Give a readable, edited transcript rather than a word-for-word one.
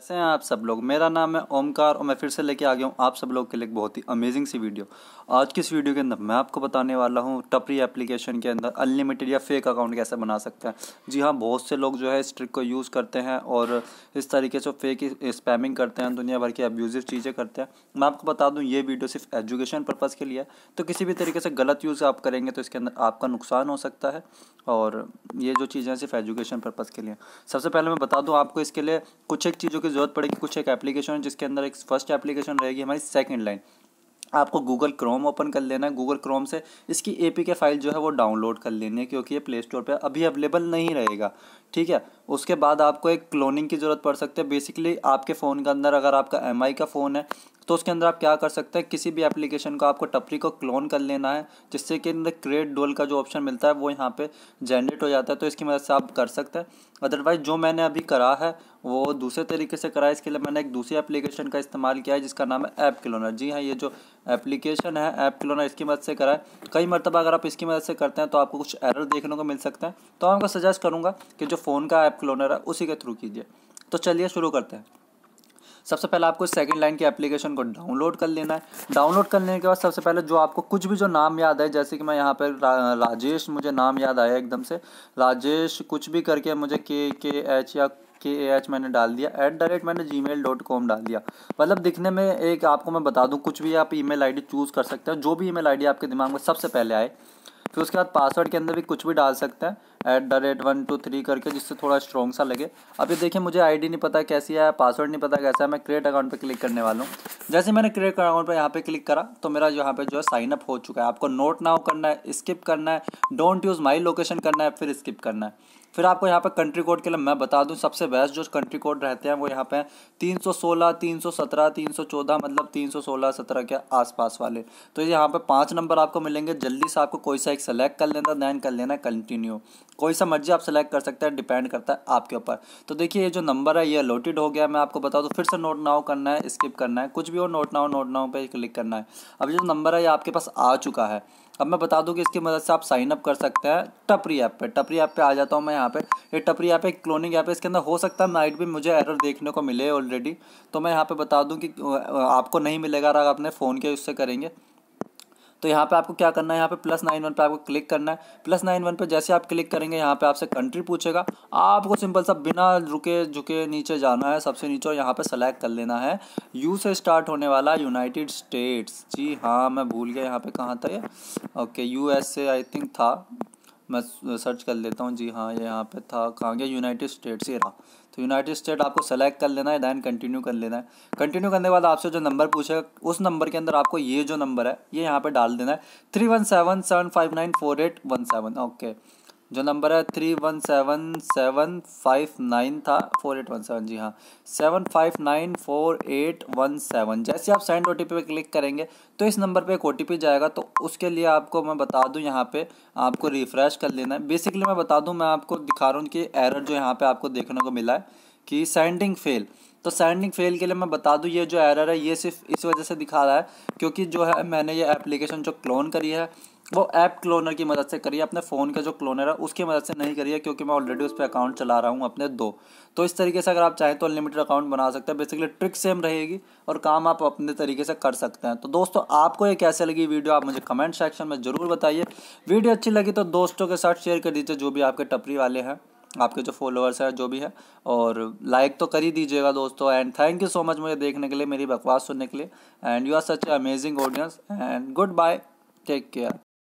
कैसे हैं आप सब लोग। मेरा नाम है ओमकार और मैं फिर से लेके आ गया हूँ आप सब लोग के लिए बहुत ही अमेजिंग सी वीडियो। आज की इस वीडियो के अंदर मैं आपको बताने वाला हूँ टपरी एप्लीकेशन के अंदर अनलिमिटेड या फेक अकाउंट कैसे बना सकते हैं। जी हाँ, बहुत से लोग जो है इस ट्रिक को यूज़ करते हैं और इस तरीके से फेक स्पैमिंग करते हैं, दुनिया भर की अब्यूजिव चीज़ें करते हैं। मैं आपको बता दूँ ये वीडियो सिर्फ एजुकेशन पर्पज़ के लिए, तो किसी भी तरीके से गलत यूज़ आप करेंगे तो इसके अंदर आपका नुकसान हो सकता है और ये जो चीज़ें सिर्फ एजुकेशन पर्पज़ के लिए। सबसे पहले मैं बता दूँ आपको इसके लिए कुछ एक चीज़ों जरूरत पड़ेगी। कुछ एक एप्लीकेशन है जिसके अंदर एक फर्स्ट एप्लीकेशन रहेगी हमारी सेकंड लाइन। आपको गूगल क्रोम ओपन कर लेना है। गूगल क्रोम से इसकी एपीके फाइल जो है वो डाउनलोड कर लेनी है क्योंकि ये प्ले स्टोर पे अभी अवेलेबल नहीं रहेगा। ठीक है, उसके बाद आपको एक क्लोनिंग की ज़रूरत पड़ सकती है। बेसिकली आपके फ़ोन के अंदर अगर आपका एमआई का फ़ोन है तो उसके अंदर आप क्या कर सकते हैं, किसी भी एप्लीकेशन को आपको टपरी को क्लोन कर लेना है, जिससे कि अंदर क्रिएट डोल का जो ऑप्शन मिलता है वो यहाँ पे जनरेट हो जाता है। तो इसकी मदद से आप कर सकते हैं। अदरवाइज़ जो मैंने अभी करा है वो दूसरे तरीके से करा है। इसके लिए मैंने एक दूसरी एप्लीकेशन का इस्तेमाल किया है जिसका नाम है ऐप क्लोनर। जी हाँ, ये जो एप्लीकेशन है ऐप क्लोनर इसकी मदद से करा है। कई मरतबा अगर आप इसकी मदद से करते हैं तो आपको कुछ एरर देखने को मिल सकते हैं, तो मैं आपको सजेस्ट करूँगा कि जो फ़ोन का ऐप क्लोनर है उसी के थ्रू कीजिए। तो चलिए शुरू करते हैं। सबसे पहले आपको सेकंड लाइन की एप्लीकेशन को डाउनलोड कर लेना है। डाउनलोड करने के बाद सबसे पहले जो आपको कुछ भी जो नाम याद आए, जैसे कि मैं यहाँ पर राजेश, मुझे नाम याद आया एकदम से राजेश कुछ भी करके, मुझे KKH या KAH मैंने डाल दिया। @ मैंने gmail.com डाल दिया। मतलब दिखने में एक आपको मैं बता दूँ कुछ भी आप ईमेल आईडी चूज़ कर सकते हो, जो भी ईमेल आईडी आपके दिमाग में सबसे पहले आए। फिर उसके बाद पासवर्ड के अंदर भी कुछ भी डाल सकते हैं @123 करके, जिससे थोड़ा स्ट्रॉन्ग सा लगे। अभी देखिए मुझे आईडी नहीं पता कैसी है, पासवर्ड नहीं पता कैसा है। मैं क्रिएट अकाउंट पे क्लिक करने वाला हूँ। जैसे मैंने क्रिएट अकाउंट पे यहाँ पे क्लिक करा तो मेरा यहाँ पे जो है साइन अप हो चुका है। आपको नोट नाउ करना है, स्किप करना है, डोंट यूज़ माई लोकेशन करना है, फिर स्किप करना है। फिर आपको यहाँ पर कंट्री कोड के लिए मैं बता दूँ सबसे बेस्ट जो कंट्री कोड रहते हैं वो यहाँ पे 316, 317, 314, मतलब 316-17 के आसपास वाले। तो यहाँ पे 5 नंबर आपको मिलेंगे। जल्दी से आपको कोई सा एक सेलेक्ट कर लेना, दैन कर लेना कंटिन्यू, कोई सा मर्जी आप सेलेक्ट कर सकते हैं, डिपेंड करता है आपके ऊपर। तो देखिए ये जो नंबर है ये अलॉटेड हो गया। मैं आपको बता दूँ फिर से नोट नाउ करना है, स्किप करना है, कुछ भी हो, नोट नाउ पे क्लिक करना है। अब जो नंबर है ये आपके पास आ चुका है। अब मैं बता दूं कि इसकी मदद से आप साइन अप कर सकते हैं टपरी ऐप पे। टपरी ऐप पे आ जाता हूं मैं यहाँ पे। ये टपरी ऐप एक क्लोनिंग ऐप है, इसके अंदर हो सकता है नाइट भी मुझे एरर देखने को मिले ऑलरेडी। तो मैं यहाँ पे बता दूं कि आपको नहीं मिलेगा अगर आप अपने फ़ोन के उससे करेंगे। तो यहाँ पे आपको क्या करना है, यहाँ पे +91 पे आपको क्लिक करना है। +91 पे जैसे आप क्लिक करेंगे यहाँ पे आपसे कंट्री पूछेगा। आपको सिंपल सा बिना रुके झुके नीचे जाना है, सबसे नीचे, और यहाँ पे सेलेक्ट कर लेना है यू से स्टार्ट होने वाला यूनाइटेड स्टेट्स। जी हाँ, मैं भूल गया यहाँ पे कहाँ था ये। ओके, USA आई थिंक था, मैं सर्च कर लेता हूँ। जी हाँ, ये यहाँ पे था, कहाँ गया, यूनाइटेड स्टेट्स, ये रहा। तो यूनाइटेड स्टेट आपको सेलेक्ट कर लेना है, दैन कंटिन्यू कर लेना है। कंटिन्यू करने के बाद आपसे जो नंबर पूछेगा उस नंबर के अंदर आपको ये जो नंबर है ये यहाँ पे डाल देना है 317-759-4817। ओके, जो नंबर है 317-759 था, 4817। जी हाँ, 759-4817। जैसे आप सेंड OTP पे क्लिक करेंगे तो इस नंबर पे एक OTP जाएगा। तो उसके लिए आपको मैं बता दूं यहाँ पे आपको रिफ़्रेश कर लेना है। बेसिकली मैं बता दूं, मैं आपको दिखा रहा हूँ कि एरर जो यहाँ पे आपको देखने को मिला है कि सेंडिंग फेल। तो सेंडिंग फेल के लिए मैं बता दूं ये जो एरर है ये सिर्फ इस वजह से दिखा रहा है क्योंकि जो है मैंने ये एप्लीकेशन जो क्लोन करी है वो ऐप क्लोनर की मदद से करी है, अपने फ़ोन का जो क्लोनर है उसकी मदद से नहीं करी है, क्योंकि मैं ऑलरेडी उस पर अकाउंट चला रहा हूँ अपने 2। तो इस तरीके से अगर आप चाहें तो अनलिमिटेड अकाउंट बना सकते हैं। बेसिकली ट्रिक सेम रहेगी और काम आप अपने तरीके से कर सकते हैं। तो दोस्तों आपको ये कैसे लगी वीडियो आप मुझे कमेंट सेक्शन में ज़रूर बताइए। वीडियो अच्छी लगी तो दोस्तों के साथ शेयर कर दीजिए, जो भी आपके टपरी वाले हैं, आपके जो फॉलोअर्स हैं, जो भी है, और लाइक तो कर ही दीजिएगा दोस्तों। And thank you so much मुझे देखने के लिए, मेरी बकवास सुनने के लिए। And you are such a amazing audience and good bye, take care.